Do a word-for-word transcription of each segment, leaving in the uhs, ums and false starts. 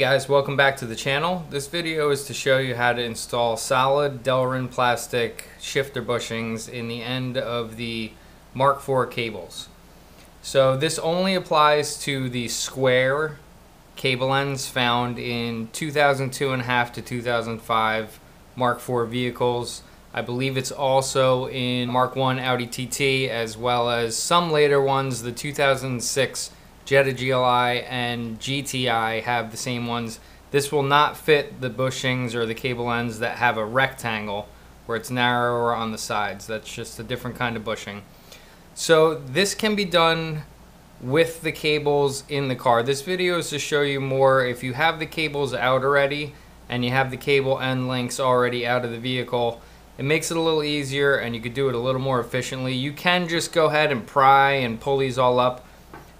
guys, welcome back to the channel. This video is to show you how to install solid Delrin plastic shifter bushings in the end of the Mark four cables. So this only applies to the square cable ends found in two thousand two and a half to two thousand five Mark four vehicles. I believe it's also in Mark one Audi T T, as well as some later ones. The two thousand six Jetta G L I and G T I have the same ones. This will not fit the bushings or the cable ends that have a rectangle where it's narrower on the sides. That's just a different kind of bushing. So this can be done with the cables in the car. This video is to show you more if you have the cables out already and you have the cable end links already out of the vehicle. It makes it a little easier and you could do it a little more efficiently. You can just go ahead and pry and pull these all up.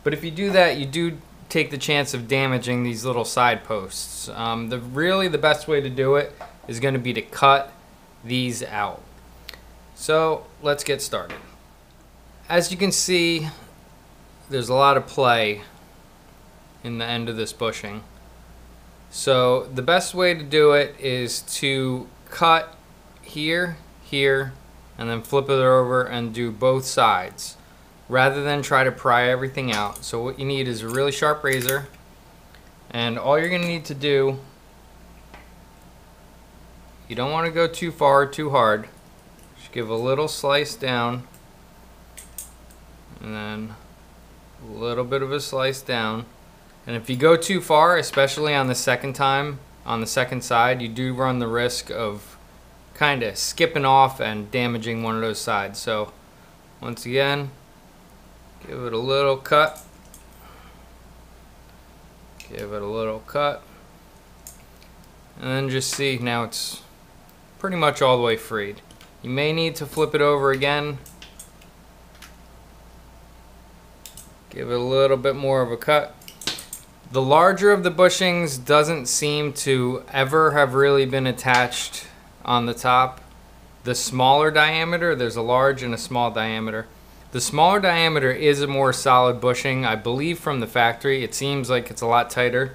But if you do that, you do take the chance of damaging these little side posts. Um, the, really the best way to do it is going to be to cut these out. So let's get started. As you can see, there's a lot of play in the end of this bushing. So the best way to do it is to cut here, here, and then flip it over and do both sides, rather than try to pry everything out. So what you need is a really sharp razor, and all you're gonna need to do, you don't wanna go too far, too hard, just give a little slice down, and then a little bit of a slice down. And if you go too far, especially on the second time, on the second side, you do run the risk of kinda skipping off and damaging one of those sides. So once again, give it a little cut, give it a little cut, and then just see, now it's pretty much all the way freed. You may need to flip it over again, give it a little bit more of a cut. The larger of the bushings doesn't seem to ever have really been attached on the top. The smaller diameter, there's a large and a small diameter. The smaller diameter is a more solid bushing. I believe from the factory, it seems like it's a lot tighter.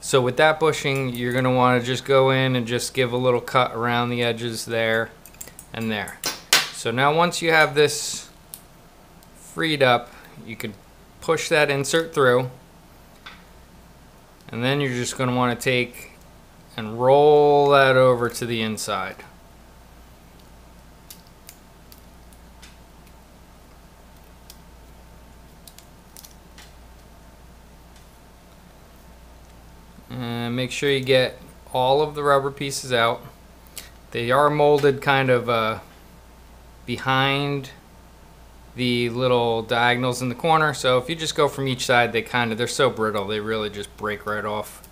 So with that bushing, you're gonna wanna just go in and just give a little cut around the edges there and there. So now once you have this freed up, you can push that insert through, and then you're just gonna wanna take and roll that over to the inside. And make sure you get all of the rubber pieces out. They are molded kind of uh, behind the little diagonals in the corner. So if you just go from each side, they kind of, they're so brittle, they really just break right off.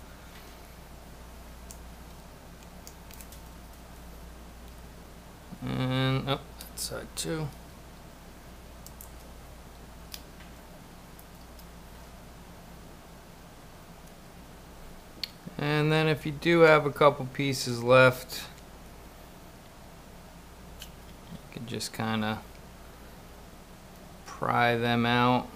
And, oh, that side too. And then if you do have a couple pieces left, you can just kind of pry them out.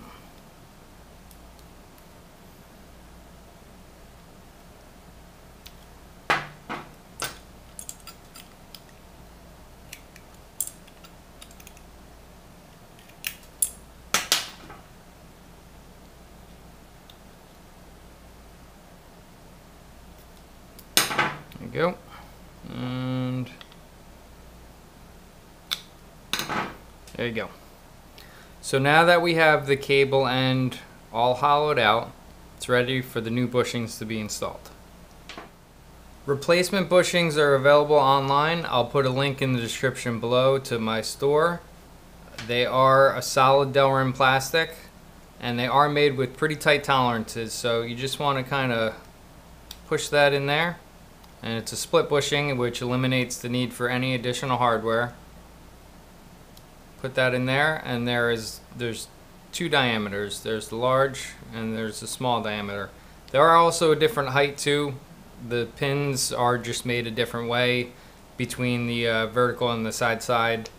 Go and there you go. So now that we have the cable end all hollowed out, it's ready for the new bushings to be installed. Replacement bushings are available online. I'll put a link in the description below to my store. They are a solid Delrin plastic, and they are made with pretty tight tolerances, so you just want to kind of push that in there. And it's a split bushing, which eliminates the need for any additional hardware. Put that in there, and there is there's two diameters. There's the large and there's the small diameter. There are also a different height too. The pins are just made a different way between the uh, vertical and the side side,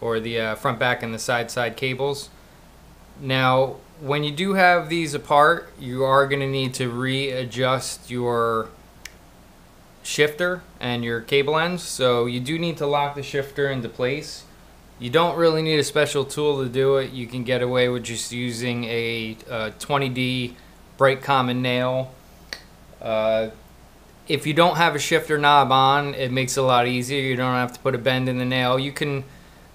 or the uh, front back and the side side cables. Now, when you do have these apart, you are going to need to readjust your shifter and your cable ends. So you do need to lock the shifter into place. You don't really need a special tool to do it. You can get away with just using a, a twenty D bright common nail. Uh, if you don't have a shifter knob on, it makes it a lot easier. You don't have to put a bend in the nail. You can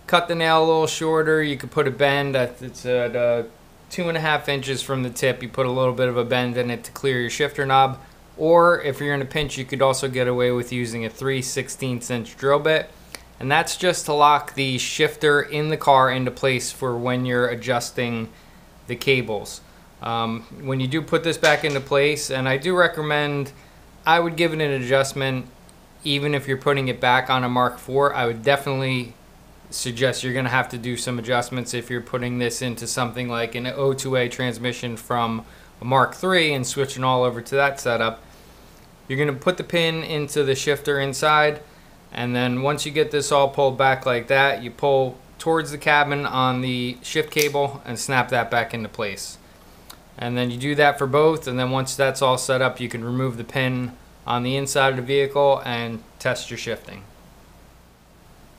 cut the nail a little shorter. You could put a bend at, it's at uh, two and a half inches from the tip. You put a little bit of a bend in it to clear your shifter knob. Or if you're in a pinch, you could also get away with using a three sixteenths inch drill bit. And that's just to lock the shifter in the car into place for when you're adjusting the cables. Um, when you do put this back into place, and I do recommend, I would give it an adjustment even if you're putting it back on a Mark four. I would definitely suggest you're going to have to do some adjustments if you're putting this into something like an O two A transmission from a Mark three and switching all over to that setup. You're going to put the pin into the shifter inside, and then once you get this all pulled back like that, you pull towards the cabin on the shift cable and snap that back into place. And then you do that for both, and then once that's all set up, you can remove the pin on the inside of the vehicle and test your shifting.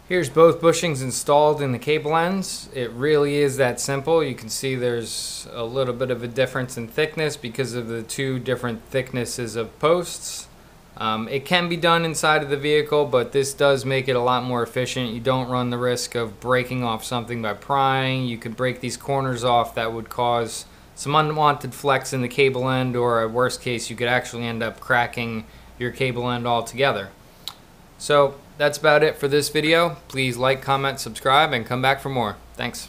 Here's both bushings installed in the cable ends. It really is that simple. You can see there's a little bit of a difference in thickness because of the two different thicknesses of posts. Um, it can be done inside of the vehicle, but this does make it a lot more efficient. You don't run the risk of breaking off something by prying. You can break these corners off. That would cause some unwanted flex in the cable end, or at worst case, you could actually end up cracking your cable end altogether. So that's about it for this video. Please like, comment, subscribe, and come back for more. Thanks.